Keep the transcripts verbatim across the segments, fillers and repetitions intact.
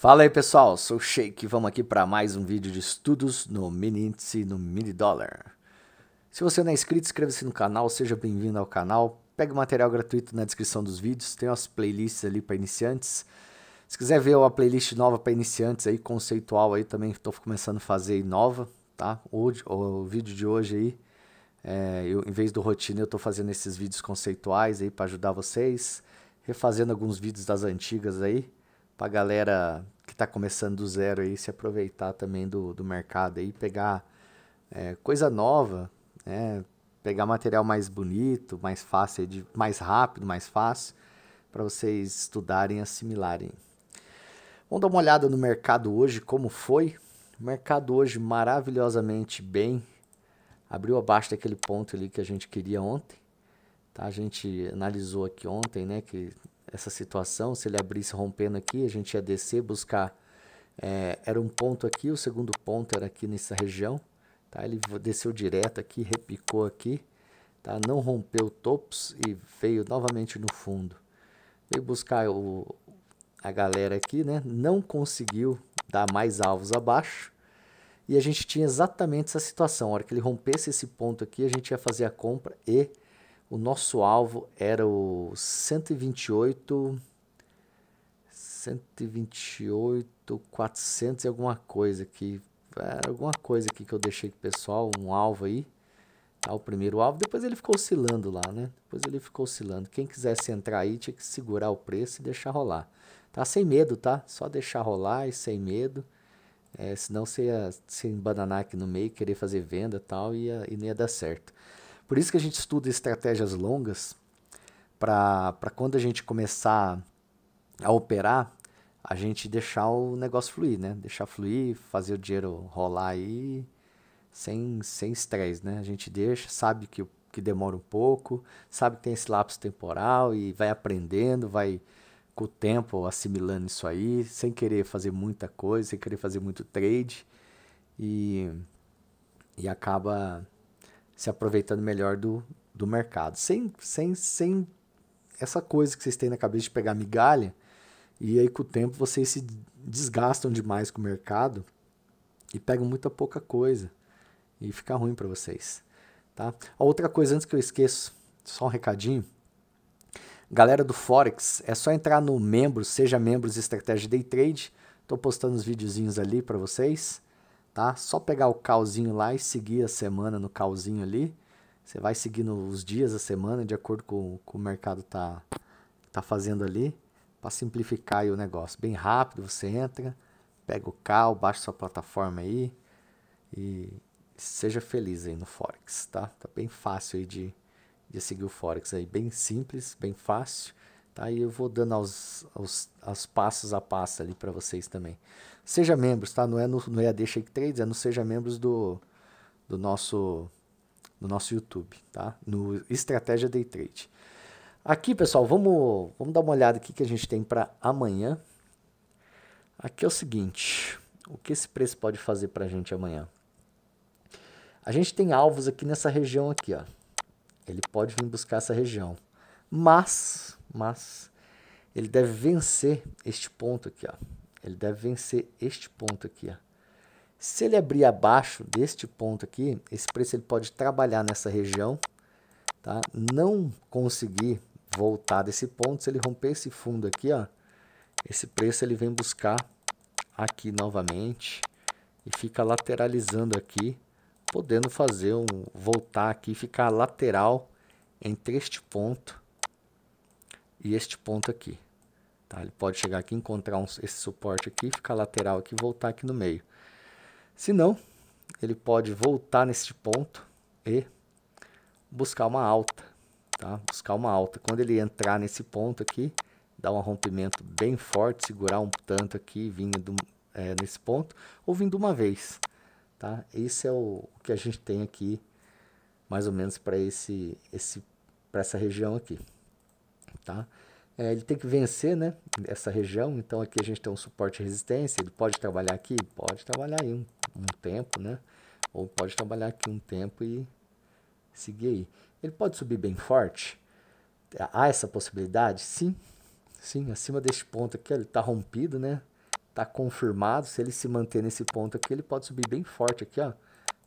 Fala aí pessoal, sou o Sheik e vamos aqui para mais um vídeo de estudos no mini índice, no mini dólar. Se você não é inscrito, inscreva-se no canal, seja bem-vindo ao canal. Pegue o material gratuito na descrição dos vídeos, tem umas playlists ali para iniciantes. Se quiser ver uma playlist nova para iniciantes aí, conceitual aí também, estou começando a fazer aí nova, tá? Hoje, o vídeo de hoje aí, é, eu, em vez do rotina eu estou fazendo esses vídeos conceituais aí para ajudar vocês, refazendo alguns vídeos das antigas aí, para a galera que está começando do zero aí se aproveitar também do, do mercado aí, pegar é, coisa nova, né? Pegar material mais bonito, mais fácil, de, mais rápido, mais fácil, para vocês estudarem, assimilarem. Vamos dar uma olhada no mercado hoje, como foi. O mercado hoje maravilhosamente bem, abriu abaixo daquele ponto ali que a gente queria ontem, tá? A gente analisou aqui ontem, né, que essa situação, se ele abrisse rompendo aqui, a gente ia descer, buscar, é, era um ponto aqui, o segundo ponto era aqui nessa região, tá? Ele desceu direto aqui, repicou aqui, tá? Não rompeu topos e veio novamente no fundo, veio buscar o, a galera aqui, né? Não conseguiu dar mais alvos abaixo e a gente tinha exatamente essa situação, a hora que ele rompesse esse ponto aqui, a gente ia fazer a compra e o nosso alvo era o cento e vinte e oito, cento e vinte e oito, quatrocentos e alguma coisa aqui. Era alguma coisa aqui que eu deixei pro pessoal, um alvo aí, tá? O primeiro alvo, depois ele ficou oscilando lá, né? Depois ele ficou oscilando. Quem quisesse entrar aí tinha que segurar o preço e deixar rolar. Tá sem medo, tá? Só deixar rolar e sem medo. É, senão você ia se embananar aqui no meio, querer fazer venda e tal, e ia, e não ia dar certo. Por isso que a gente estuda estratégias longas, para quando a gente começar a operar, a gente deixar o negócio fluir, né? Deixar fluir, fazer o dinheiro rolar aí, sem sem estresse, né? A gente deixa, sabe que, que demora um pouco, sabe que tem esse lapso temporal e vai aprendendo, vai com o tempo assimilando isso aí, sem querer fazer muita coisa, sem querer fazer muito trade e, e acaba se aproveitando melhor do, do mercado, sem, sem, sem essa coisa que vocês têm na cabeça de pegar migalha, e aí com o tempo vocês se desgastam demais com o mercado, e pegam muita pouca coisa, e fica ruim para vocês, tá? A outra coisa, antes que eu esqueça, só um recadinho, galera do Forex, é só entrar no membro, seja membros de Estratégia Day Trade, estou postando os videozinhos ali para vocês, tá? Só pegar o calzinho lá e seguir a semana no calzinho ali. Você vai seguindo os dias da semana de acordo com o que o mercado tá, tá fazendo ali, para simplificar aí o negócio. Bem rápido, você entra, pega o cal, baixa sua plataforma aí e seja feliz aí no Forex, tá? Tá bem fácil aí de, de seguir o Forex aí, bem simples, bem fácil. Tá? E eu vou dando aos, aos, aos passos a passo ali para vocês também. Seja membros, tá? Não é no, no E A D Sheik Trades, é no Seja Membros do, do, nosso, do nosso YouTube, tá? No Estratégia Day Trade. Aqui, pessoal, vamos, vamos dar uma olhada aqui que a gente tem para amanhã. Aqui é o seguinte, o que esse preço pode fazer para a gente amanhã? A gente tem alvos aqui nessa região aqui, ó. Ele pode vir buscar essa região, mas, mas ele deve vencer este ponto aqui, ó. Ele deve vencer este ponto aqui, ó. Se ele abrir abaixo deste ponto aqui, esse preço ele pode trabalhar nessa região, tá? Não conseguir voltar desse ponto, se ele romper esse fundo aqui, ó, esse preço ele vem buscar aqui novamente e fica lateralizando aqui, podendo fazer um voltar aqui, ficar lateral entre este ponto e este ponto aqui. Tá, ele pode chegar aqui, encontrar um, esse suporte aqui, ficar lateral aqui e voltar aqui no meio. Se não, ele pode voltar nesse ponto e buscar uma alta. Tá? Buscar uma alta. Quando ele entrar nesse ponto aqui, dar um rompimento bem forte, segurar um tanto aqui, vindo é, nesse ponto, ou vindo uma vez. Tá? Esse é o, o que a gente tem aqui, mais ou menos, para esse, esse, para essa região aqui. Tá? É, ele tem que vencer, né, essa região, então aqui a gente tem um suporte e resistência, ele pode trabalhar aqui? Pode trabalhar aí um, um tempo, né, ou pode trabalhar aqui um tempo e seguir aí. Ele pode subir bem forte? Há essa possibilidade? Sim, sim, acima deste ponto aqui, ele está rompido, né, está confirmado. Se ele se manter nesse ponto aqui, ele pode subir bem forte aqui, ó,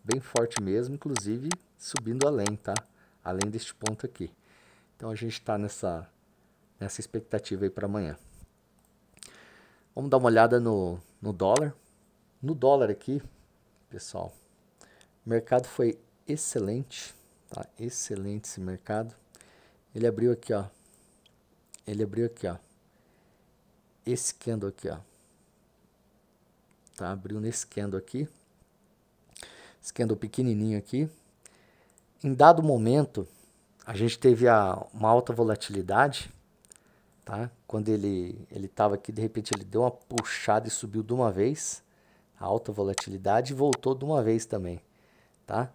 bem forte mesmo, inclusive subindo além, tá? Além deste ponto aqui. Então a gente está nessa, nessa expectativa aí para amanhã. Vamos dar uma olhada no, no dólar. No dólar aqui, pessoal, o mercado foi excelente, tá? Excelente esse mercado. Ele abriu aqui, ó. Ele abriu aqui, ó. Esse candle aqui, ó. Tá? Abriu nesse candle aqui. Esse candle pequenininho aqui. Em dado momento, a gente teve a, uma alta volatilidade, tá? Quando ele ele estava aqui, de repente ele deu uma puxada e subiu de uma vez. A alta volatilidade voltou de uma vez também, tá?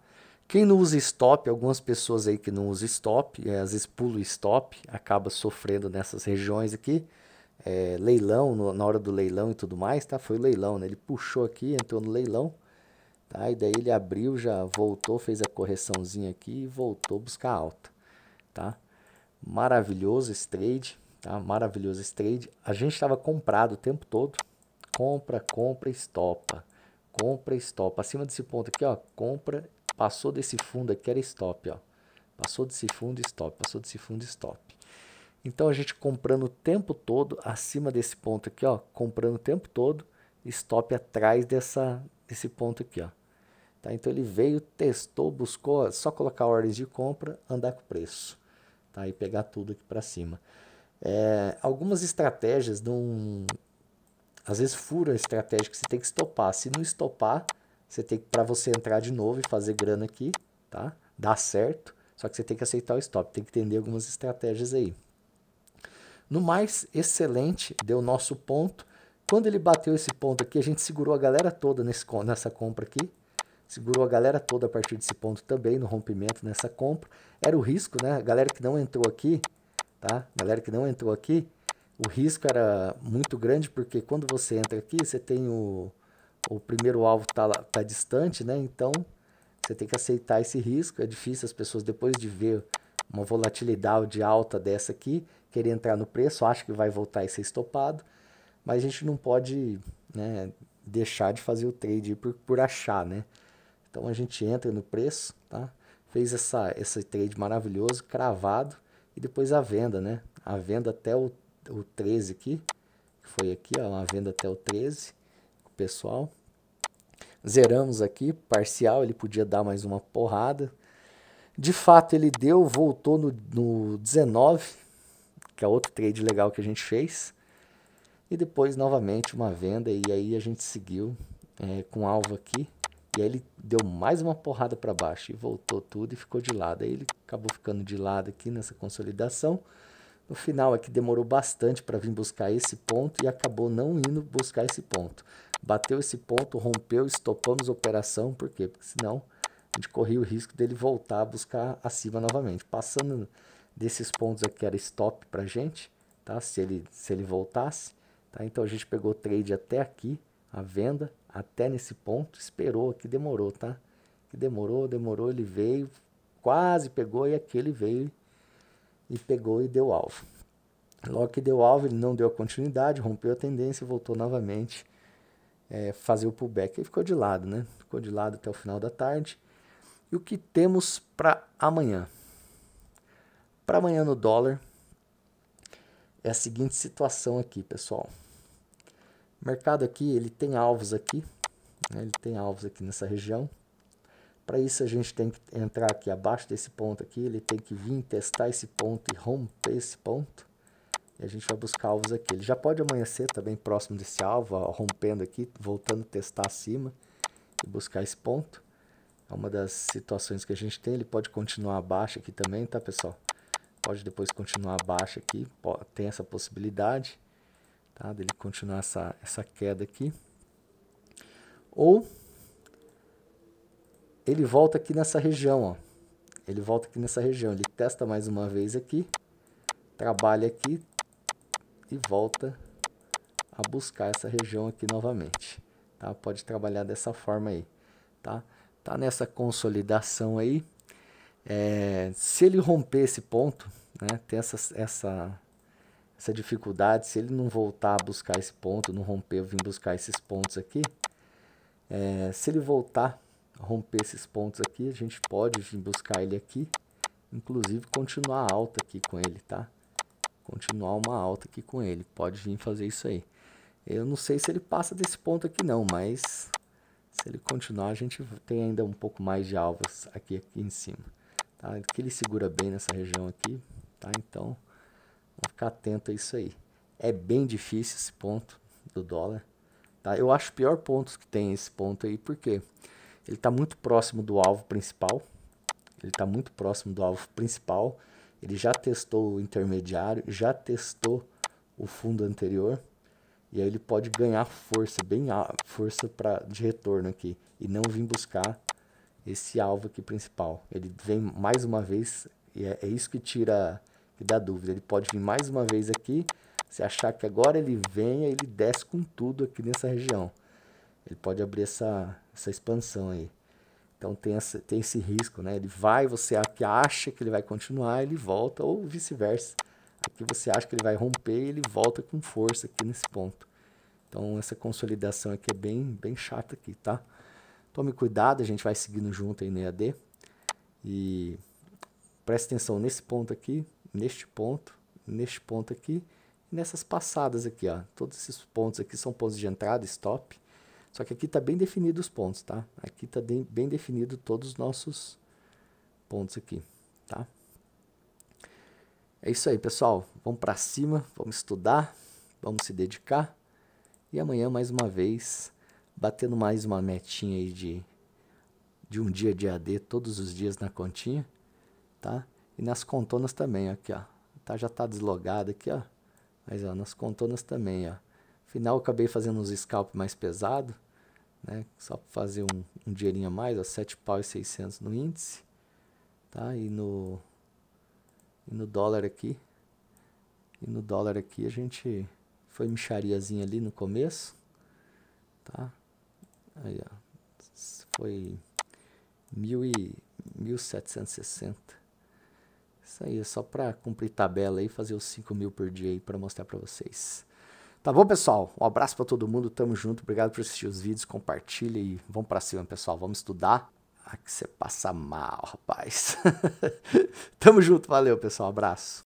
Quem não usa stop, algumas pessoas aí que não usam stop, é, às vezes pula o stop, acaba sofrendo nessas regiões aqui, é, leilão, no, na hora do leilão e tudo mais, tá? Foi o leilão, né? Ele puxou aqui, entrou no leilão, tá? E daí ele abriu, já voltou, fez a correçãozinha aqui e voltou buscar alta, tá? Maravilhoso esse trade, tá? Maravilhoso esse trade. A gente estava comprado o tempo todo, compra, compra, estopa, compra, estopa. Acima desse ponto aqui, ó, compra. Passou desse fundo aqui, era stop, ó. Passou desse fundo, stop. Passou desse fundo, stop. Então, a gente comprando o tempo todo, acima desse ponto aqui, ó. Comprando o tempo todo, stop atrás dessa, desse ponto aqui, ó. Tá? Então, ele veio, testou, buscou, ó, só colocar ordens de compra, andar com o preço. Tá? E pegar tudo aqui para cima. É, algumas estratégias, não, às vezes, fura a estratégia que você tem que estopar. Se não estopar, você tem que, para você entrar de novo e fazer grana aqui, tá? Dá certo, só que você tem que aceitar o stop, tem que entender algumas estratégias aí. No mais, excelente, deu nosso ponto. Quando ele bateu esse ponto aqui, a gente segurou a galera toda nesse, nessa compra aqui, segurou a galera toda a partir desse ponto também, no rompimento nessa compra. Era o risco, né? A galera que não entrou aqui, tá? A galera que não entrou aqui, o risco era muito grande, porque quando você entra aqui, você tem o... O primeiro alvo está tá distante, né? Então, você tem que aceitar esse risco. É difícil as pessoas, depois de ver uma volatilidade de alta dessa aqui, querer entrar no preço, acha que vai voltar e ser estopado. Mas a gente não pode, né, deixar de fazer o trade por, por achar, né? Então, a gente entra no preço, tá? Fez essa, esse trade maravilhoso, cravado. E depois a venda, né? A venda até o, o treze aqui. Que foi aqui, ó, uma venda até o treze. Pessoal, zeramos aqui, parcial, ele podia dar mais uma porrada, de fato ele deu, voltou no, no dezenove, que é outro trade legal que a gente fez, e depois novamente uma venda, e aí a gente seguiu é, com alvo aqui, e aí ele deu mais uma porrada para baixo, e voltou tudo e ficou de lado, aí ele acabou ficando de lado aqui nessa consolidação. No final aqui demorou bastante para vir buscar esse ponto e acabou não indo buscar esse ponto. Bateu esse ponto, rompeu, estopamos a operação. Por quê? Porque senão a gente corria o risco dele voltar a buscar acima novamente. Passando desses pontos aqui era stop para a gente, tá? Se ele, se ele voltasse. Tá? Então a gente pegou o trade até aqui, a venda, até nesse ponto, esperou aqui, demorou, tá? Que demorou, demorou, ele veio, quase pegou e aqui ele veio. E pegou e deu alvo. Logo que deu alvo, ele não deu a continuidade, rompeu a tendência e voltou novamente é, fazer o pullback. Ele ficou de lado, né? Ficou de lado até o final da tarde. E o que temos para amanhã? Para amanhã no dólar é a seguinte situação aqui, pessoal. O mercado aqui, ele tem alvos aqui, né? Ele tem alvos aqui nessa região. Para isso, a gente tem que entrar aqui abaixo desse ponto aqui, ele tem que vir testar esse ponto e romper esse ponto. E a gente vai buscar alvos aqui. Ele já pode amanhecer também próximo desse alvo, ó, rompendo aqui, voltando a testar acima e buscar esse ponto. É uma das situações que a gente tem. Ele pode continuar abaixo aqui também, tá, pessoal? Pode depois continuar abaixo aqui, tem essa possibilidade, tá, dele continuar essa, essa queda aqui. Ou... ele volta aqui nessa região, ó. Ele volta aqui nessa região. Ele testa mais uma vez aqui, trabalha aqui e volta a buscar essa região aqui novamente, tá? Pode trabalhar dessa forma aí, tá? Tá nessa consolidação aí. É, se ele romper esse ponto, né? Tem essa, essa, essa dificuldade, se ele não voltar a buscar esse ponto, não romper, eu vim buscar esses pontos aqui, é, se ele voltar a romper esses pontos aqui, a gente pode vir buscar ele aqui, inclusive continuar alta aqui com ele, tá? Continuar uma alta aqui com ele, pode vir fazer isso aí. Eu não sei se ele passa desse ponto aqui não, mas se ele continuar, a gente tem ainda um pouco mais de alvos aqui, aqui em cima, tá? Que ele segura bem nessa região aqui, tá? Então, vamos ficar atento a isso aí. É bem difícil esse ponto do dólar, tá? Eu acho o pior ponto que tem esse ponto aí, porque ele está muito próximo do alvo principal. Ele está muito próximo do alvo principal. Ele já testou o intermediário, já testou o fundo anterior. E aí ele pode ganhar força, bem força pra, de retorno aqui. E não vir buscar esse alvo aqui principal. Ele vem mais uma vez, e é, é isso que tira... que dá dúvida, ele pode vir mais uma vez aqui, se achar que agora ele vem, ele desce com tudo aqui nessa região, ele pode abrir essa, essa expansão aí, então tem, essa, tem esse risco, né? Ele vai, você acha que ele vai continuar, ele volta, ou vice-versa, aqui você acha que ele vai romper, ele volta com força aqui nesse ponto, então essa consolidação aqui é bem, bem chata aqui, tá? Tome cuidado, a gente vai seguindo junto aí no E A D, e preste atenção nesse ponto aqui, neste ponto, neste ponto aqui, e nessas passadas aqui, ó. Todos esses pontos aqui são pontos de entrada, stop. Só que aqui está bem definido os pontos, tá? Aqui está bem definido todos os nossos pontos aqui, tá? É isso aí, pessoal. Vamos para cima, vamos estudar, vamos se dedicar. E amanhã, mais uma vez, batendo mais uma metinha aí de, de um dia de E A D, todos os dias na continha, tá? E nas contornas também, aqui, ó. Tá, já tá deslogado aqui, ó. Mas, ó, nas contornas também, ó. Final, eu acabei fazendo uns scalp mais pesado, né? Só para fazer um, um dinheirinho a mais, ó. sete pau e seiscentos no índice, tá? E no, e no dólar aqui. E no dólar aqui a gente foi mixariazinha ali no começo, tá? Aí, ó. Foi mil e mil setecentos e sessenta. Isso aí, é só para cumprir tabela e fazer os cinco mil por dia aí para mostrar para vocês. Tá bom, pessoal? Um abraço para todo mundo, tamo junto, obrigado por assistir os vídeos, compartilha e vamos para cima, pessoal, vamos estudar. Ah, que você passa mal, rapaz. Tamo junto, valeu, pessoal, abraço.